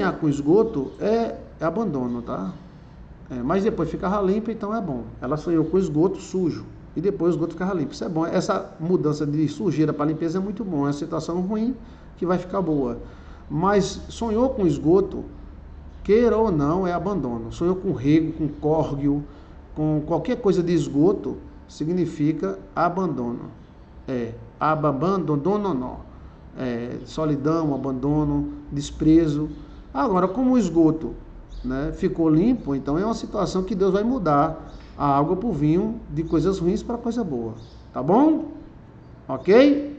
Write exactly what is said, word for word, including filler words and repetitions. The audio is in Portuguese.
caminhar com esgoto é, é abandono, tá? É, mas depois ficava limpa, então é bom. Ela sonhou com esgoto sujo e depois o esgoto ficava limpo. Isso é bom. Essa mudança de sujeira para limpeza é muito bom. É uma situação ruim que vai ficar boa. Mas sonhou com esgoto, queira ou não, é abandono. Sonhou com rego, com córrego, com qualquer coisa de esgoto, significa abandono. É, abandono, é, solidão, abandono, desprezo. Agora, como o esgoto, né, ficou limpo, então é uma situação que Deus vai mudar a água para o vinho, de coisas ruins para coisa boa. Tá bom? Ok?